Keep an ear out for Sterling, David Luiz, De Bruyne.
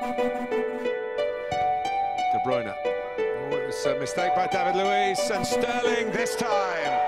De Bruyne. Oh, it was a mistake by David Luiz, and Sterling this time.